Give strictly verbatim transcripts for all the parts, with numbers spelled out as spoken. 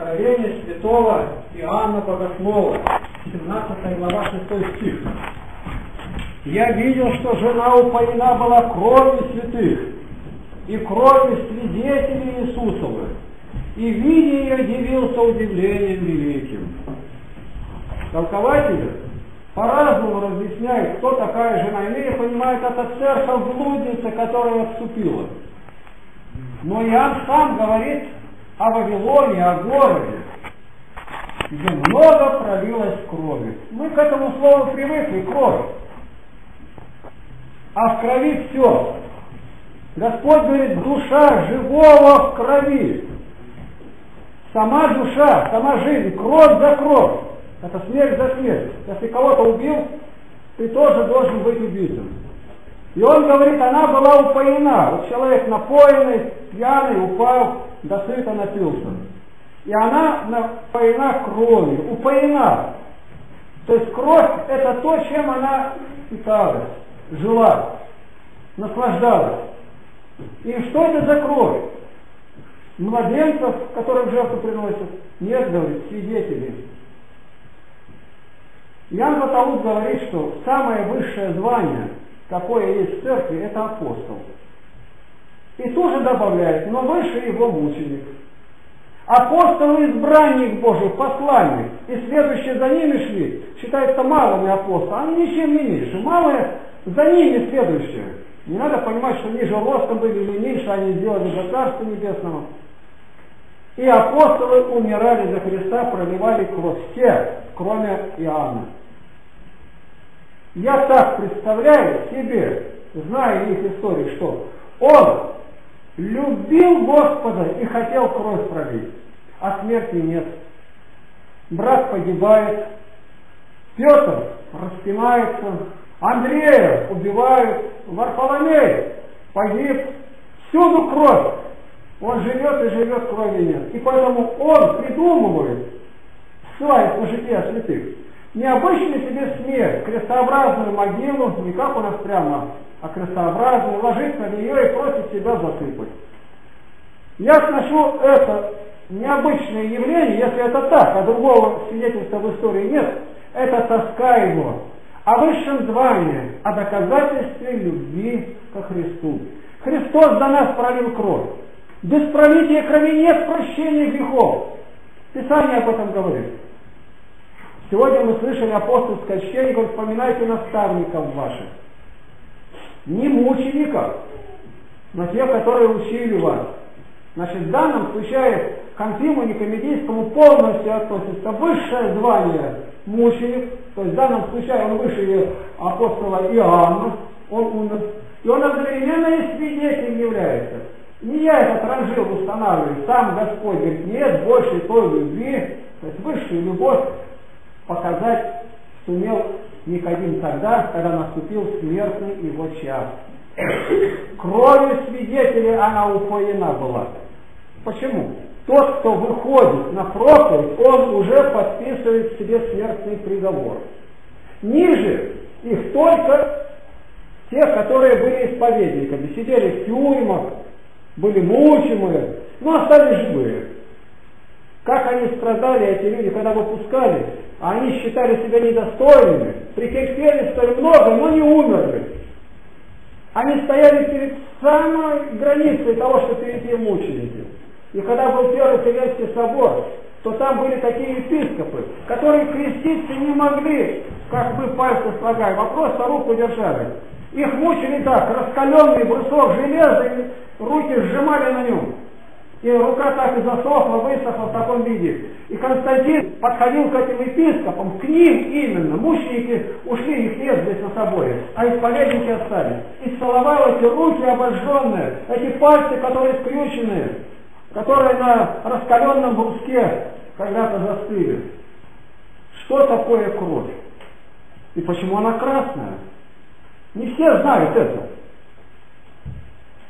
Откровение святого Иоанна Богослова, семнадцатая глава шестой стих. «Я видел, что жена упоена была кровью святых и кровью свидетелей Иисусовых, и, видя ее, дивился удивлением великим». Толкователи по-разному разъясняют, кто такая жена. Иные понимают, это церковь-блудница, которая отступила. Но Иоанн сам говорит о Вавилоне, о городе, где много пролилось крови. Мы к этому слову привыкли, кровь. А в крови все. Господь говорит, душа живого в крови. Сама душа, сама жизнь, кровь за кровь. Это смерть за смерть. Если кого-то убил, ты тоже должен быть убитым. И он говорит, она была упоена. Вот человек напоенный, пьяный, упал, досыта напился. И она напоена кровью, упоена. То есть кровь – это то, чем она питалась, жила, наслаждалась. И что это за кровь? Младенцев, которые в жертву приносят, нет, говорит, свидетелей. Иоанн Баталут говорит, что самое высшее звание, какое есть в церкви, это апостол. И тоже добавляет, но выше его мученик. Апостол и избранник Божий, посланник, и следующие за ними шли, считается малыми апостолами, они ничем не меньше, малые за ними следующие. Не надо понимать, что ниже ростом были или меньше, они сделали за Царство Небесного. И апостолы умирали за Христа, проливали кровь все, кроме Иоанна. Я так представляю себе, зная их историю, что он любил Господа и хотел кровь пролить, а смерти нет. Брат погибает, Петр распинается, Андрея убивают, Варфоломей погиб, всюду кровь. Он живет и живет, крови нет. И поэтому он придумывает, ссылаясь на жития святых, необычную себе смерть, крестообразную могилу, не как у нас прямо, а крестообразную, ложит на нее и просит себя засыпать. Я отношу это необычное явление, если это так, а другого свидетельства в истории нет, это тоска его о высшем звании, о доказательстве любви ко Христу. Христос за нас пролил кровь. Без пролития крови нет прощения грехов. Писание об этом говорит. Сегодня мы слышали апостольское чтение, говорит, вспоминайте наставников ваших. Не мучеников, но тех, которые учили вас. Значит, в данном случае к Анфиму Никомидийскому полностью относится высшее звание мученик. То есть в данном случае он выше апостола Иоанна, он умер. И он одновременно и свидетелем является. Не я этот ранжир устанавливаю, сам Господь говорит, нет больше той любви, то есть высшую любовь показать сумел Никодим тогда, когда наступил смертный его час. Кровью свидетелей она упоена была. Почему? Тот, кто выходит на проповедь, он уже подписывает себе смертный приговор. Ниже их только те, которые были исповедниками, сидели в тюрьмах, были мучимые, но остались живые. Как они страдали, эти люди, когда выпускали, они считали себя недостойными, претерпели столь много, но не умерли. Они стояли перед самой границей того, что перейти мученики. И когда был Первый Вселенский собор, то там были такие епископы, которые креститься не могли, как бы пальцы слагая, а просто руку держали. Их мучили так, раскаленный брусок железа, и руки сжимали на нем. И рука так и засохла, высохла в таком виде. И Константин подходил к этим епископам, к ним именно. Мученики ушли, их нет здесь на соборе, а исповедники остались. И целовал эти руки обожженные, эти пальцы, которые скрюченные, которые на раскаленном бруске когда-то застыли. Что такое кровь? И почему она красная? Не все знают это.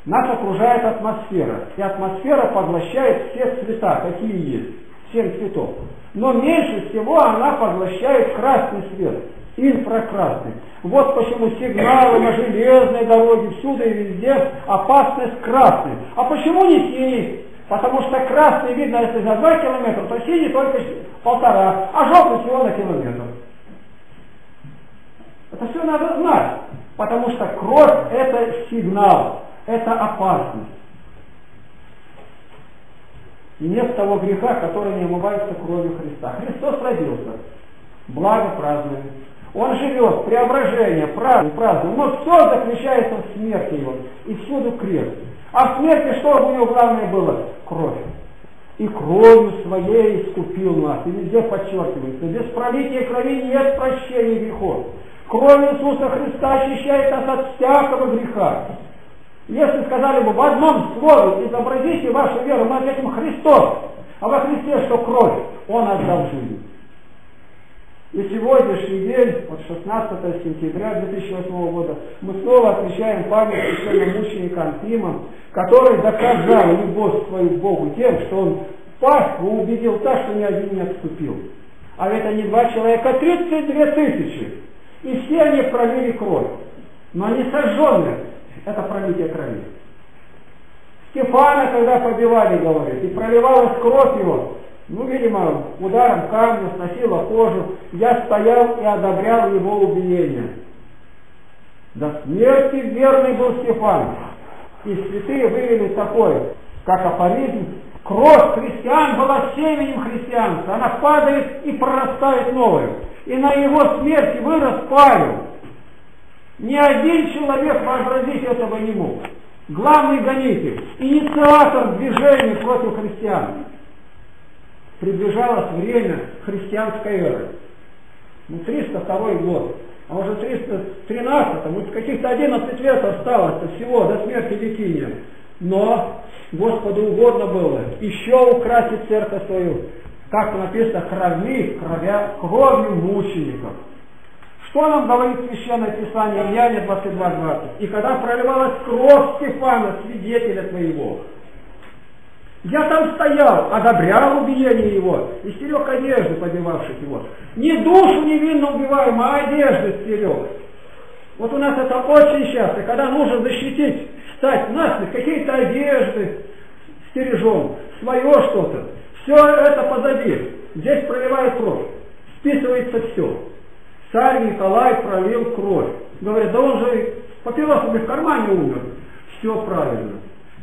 Нас окружает атмосфера. И атмосфера поглощает все цвета, какие есть. Семь цветов. Но меньше всего она поглощает красный свет. Инфракрасный. Вот почему сигналы на железной дороге, всюду и везде опасность красной. А почему не синий? Потому что красный видно, если за два километра, то синий только полтора, а желтый всего на километр. Это все надо знать. Потому что кровь — это сигнал, это опасность. И нет того греха, который не омывается кровью Христа. Христос родился. Благо празднуем. Он живет, преображение, празднуем, празднуем. Но все заключается в смерти его. И всюду крест. А в смерти что у него главное было? Кровь. И кровью своей искупил нас. И везде подчеркивается. Без пролития крови нет прощения грехов. Кровь Иисуса Христа очищает нас от всякого греха. Если сказали бы в одном слове, изобразите вашу веру, мы ответим Христос. А во Христе что кровь? Он отдал жизнь. И сегодняшний день, вот шестнадцатое сентября две тысячи восьмого года, мы снова отмечаем память священномученика Анфима, который доказал любовь свою к Богу тем, что он Пасху убедил так, что ни один не отступил. А это не два человека, а тридцать две тысячи. И все они пролили кровь. Но они сожженные. Это пролитие крови. Стефана, когда побивали, говорит, и проливалась кровь его, ну, видимо, ударом камня сносила кожу, я стоял и одобрял его убиение. До смерти верный был Стефан. И святые вывели такое, как афоризм: кровь христиан была семенем христианства, она падает и прорастает новую. И на его смерти вырос Павел. Ни один человек вообразить этого не мог. Главный гонитель, инициатор движения против христиан. Приближалось время христианской эры. Ну, триста второй год. А уже триста тринадцатый, вот каких-то одиннадцать лет осталось всего до смерти Ликиния. Но Господу угодно было еще украсить церковь свою. Как написано, крови, кровя, кровью мучеников. Что нам говорит Священное Писание в Иоанне двадцать два двадцать? И когда проливалась кровь Стефана, свидетеля твоего, я там стоял, одобрял убиение его, и стерег одежды, побивавших его. Не душу невинно убиваем, а одежды стерег. Вот у нас это очень часто, когда нужно защитить, стать нас, какие-то одежды стережем, свое что-то. Все это позади. Здесь проливает кровь. Списывается все. Царь Николай пролил кровь. Говорит, да он же папирос в кармане умер. Все правильно.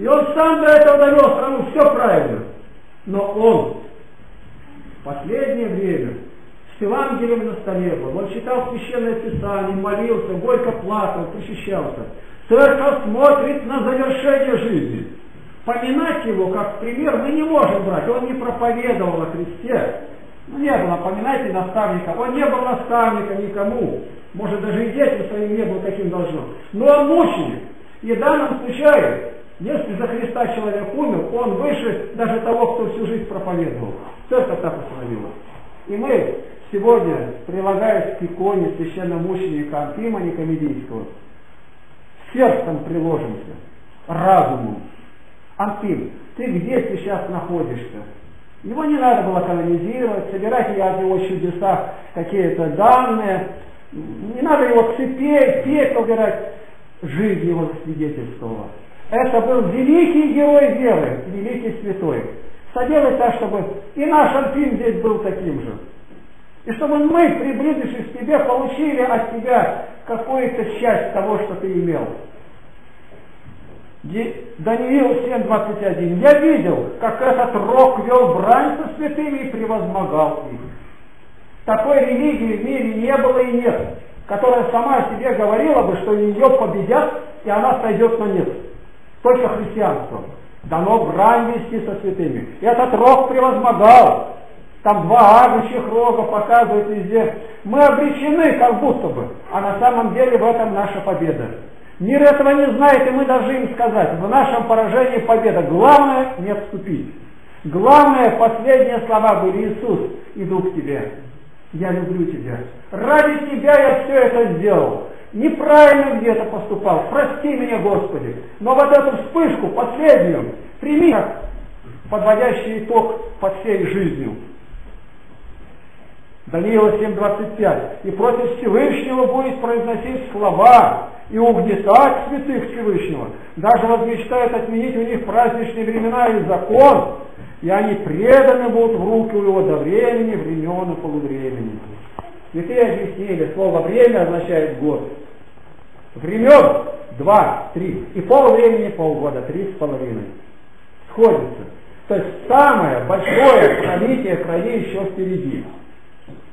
И он сам до этого довел страну, все правильно. Но он в последнее время с Евангелием на столе был. Он читал Священное Писание, молился, горько плакал, причащался. Церковь смотрит на завершение жизни. Поминать его как пример мы не можем брать. Он не проповедовал о Христе. Ну, не было, поминайте, наставника. Он не был наставником никому. Может, даже и детям своим не был таким должным. Но он мученик. И в данном случае, если за Христа человек умер, он выше даже того, кто всю жизнь проповедовал. Церковь так установила. И мы сегодня, прилагаясь к иконе священномученика Анфима Никомидийского, сердцем приложимся, разумом. Анфим, ты где сейчас находишься? Его не надо было канонизировать, собирать о его чудесах какие-то данные. Не надо его цепей, петь убирать. Жизнь его свидетельствовала. Это был великий герой веры, великий святой. Соделай так, чтобы и наш Анфим здесь был таким же. И чтобы мы, приблизившись к тебе, получили от тебя какую-то часть того, что ты имел. Даниил семь двадцать один. Я видел, как этот рок вел брань со святыми и превозмогал их. Такой религии в мире не было и нет, которая сама о себе говорила бы, что ее победят и она сойдет на нет. Только христианство дано брань вести со святыми. И этот рок превозмогал. Там два агнчьих рога показывают везде. Мы обречены как будто бы, а на самом деле в этом наша победа. Мир этого не знает, и мы должны им сказать: в нашем поражении победа. Главное не отступить. Главное, последние слова были: Иисус, иду к тебе. Я люблю тебя. Ради тебя я все это сделал. Неправильно где-то поступал. Прости меня, Господи. Но вот эту вспышку, последнюю, прими как подводящий итог под всей жизнью. Даниила семь двадцать пять. И против Всевышнего будет произносить слова. и угнетать святых Всевышнего, даже возмечтают отменить у них праздничные времена и закон, и они преданы будут в руки у его до времени, времен и полувремени. Святые объяснили, слово «время» означает год. Времен два, три, и полвремени полгода, три с половиной. Сходится. То есть самое большое пролитие крови еще впереди.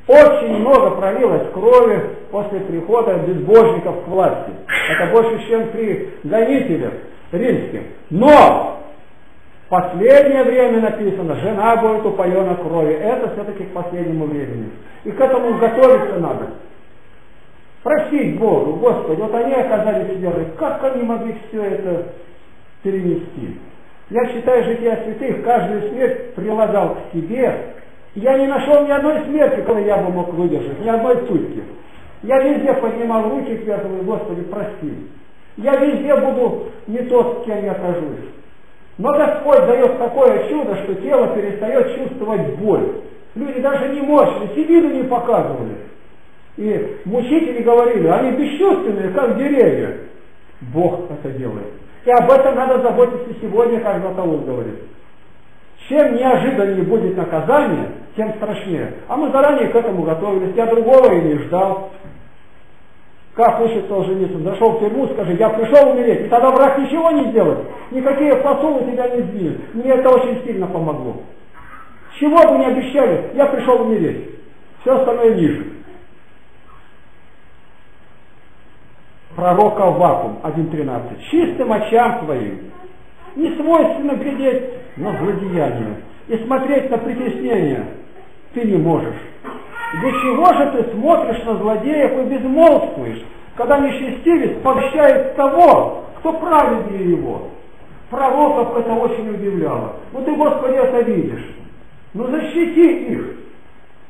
Очень много пролилось крови после прихода безбожников к власти. Это больше, чем при гонителях римских. Но в последнее время написано, жена будет упоена крови. Это все-таки к последнему времени. И к этому готовиться надо. Простить Богу, Господи, вот они оказались верны. Как они могли все это перенести? Я считаю, жития святых каждую смерть прилагал к себе. Я не нашел ни одной смерти, которую я бы мог выдержать, ни одной сутки. Я везде поднимал руки к этому, Господи, прости. Я везде буду не тот, с кем я окажусь. Но Господь дает такое чудо, что тело перестает чувствовать боль. Люди даже не мощные, седину не показывали. И мучители говорили, они бесчувственные, как деревья. Бог это делает. И об этом надо заботиться сегодня, как Баталут говорит. Чем неожиданнее будет наказание, тем страшнее. А мы заранее к этому готовились. Я другого и не ждал. Как учится лженец? Зашел в тюрьму, скажи, я пришел умереть. И тогда враг ничего не сделает. Никакие посулы тебя не сбили. Мне это очень сильно помогло. Чего бы не обещали, я пришел умереть. Все остальное ниже. Пророк Албакум один тринадцать. Чистым очам твоим не свойственно глядеть на злодеяние и смотреть на притеснение ты не можешь. Для чего же ты смотришь на злодеев и безмолвствуешь, когда нечестивец поощряет того, кто праведнее его? Пророков это очень удивляло. Ну ты, Господи, это видишь. Ну защити их.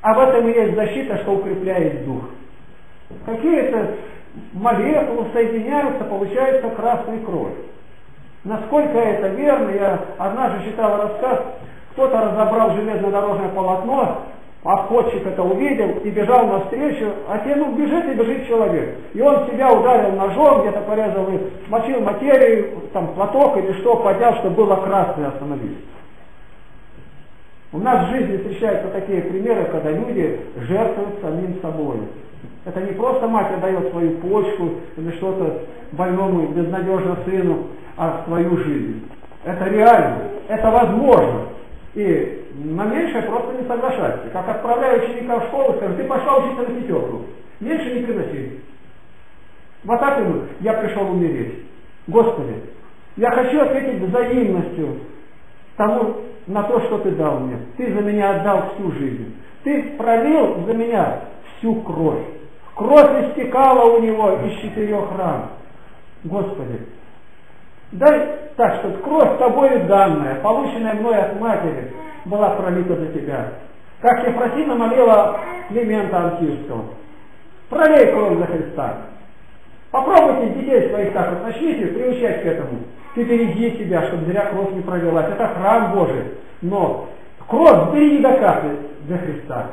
А в этом и есть защита, что укрепляет дух. Какие-то молекулы соединяются, получается красная кровь. Насколько это верно, я однажды читал рассказ, кто-то разобрал железнодорожное полотно, обходчик это увидел и бежал навстречу, а те, ну, бежит и бежит человек. И он себя ударил ножом, где-то порезал, смочил материю, там, платок или что, поднял, чтобы было красное, остановить. У нас в жизни встречаются такие примеры, когда люди жертвуют самим собой. Это не просто мать отдает свою почку или что-то больному, безнадежно сыну, а свою жизнь. Это реально, это возможно. И на меньшее просто не соглашайся. Как отправляю ученика в школу, скажу, ты пошла учиться на пятерку. Меньше не приноси. Вот так и мы. Я пришел умереть. Господи, я хочу ответить взаимностью тому, на то, что ты дал мне. Ты за меня отдал всю жизнь. Ты пролил за меня всю кровь. Кровь истекала у него из четырех ран. Господи, дай так, что кровь тобою данная, полученная мной от матери, была пролита за тебя. Как Ефросина молила Климента Ансирского. Пролей кровь за Христа. Попробуйте детей своих так вот начните приучать к этому. Ты береги себя, чтобы зря кровь не пролилась. Это храм Божий. Но кровь бери не до капли за Христа.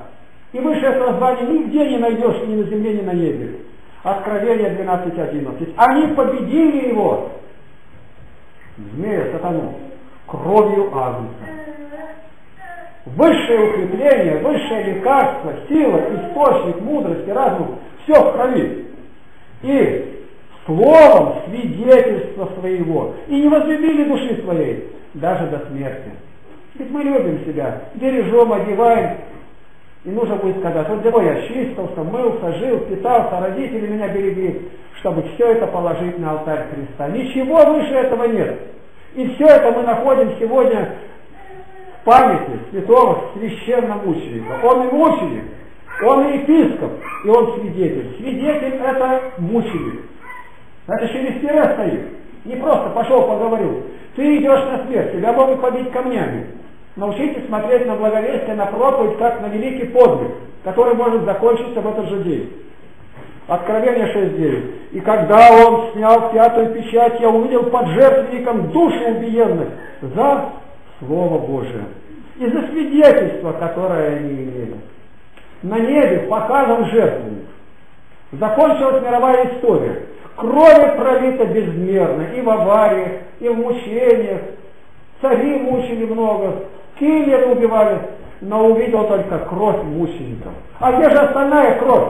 И высшее созвание нигде не найдешь, ни на земле, ни на небе. Откровение двенадцать одиннадцать. Они победили его, змея сатану, кровью Агнца. Высшее укрепление, высшее лекарство, сила, источник, мудрость и разум – все в крови. И словом свидетельства своего. И не возлюбили души своей, даже до смерти. Ведь мы любим себя, бережем, одеваем. И нужно будет сказать, вот зимой я чистился, мылся, жил, питался, родители меня берегли, чтобы все это положить на алтарь Христа. Ничего выше этого нет. И все это мы находим сегодня в памяти святого священномученика. Он и мученик, он и епископ, и он свидетель. Свидетель это мученик. Это через тире стоит. Не просто пошел поговорил. Ты идешь на смерть, тебя могут побить камнями. Научитесь смотреть на благовестие, на проповедь, как на великий подвиг, который может закончиться в этот же день. Откровение шесть девять. «И когда он снял пятую печать, я увидел под жертвенником души убиенных за Слово Божие и за свидетельство, которое они имели». На небе показан жертвенник. Закончилась мировая история. Крови пролито безмерно и в авариях, и в мучениях. Цари мучили много, киллеры убивали, но увидел только кровь мучеников. А где же остальная кровь?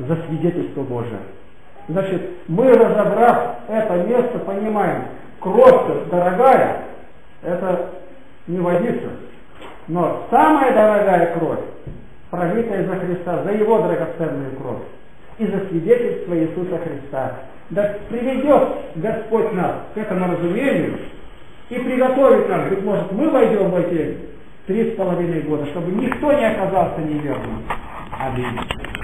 За свидетельство Божие. Значит, мы, разобрав это место, понимаем, кровь дорогая, это не водится. Но самая дорогая кровь, пролитая за Христа, за Его драгоценную кровь и за свидетельство Иисуса Христа. Да приведет Господь нас к этому разумению и приготовит нас, быть может, мы войдем в эти три с половиной года, чтобы никто не оказался неверным. Аминь.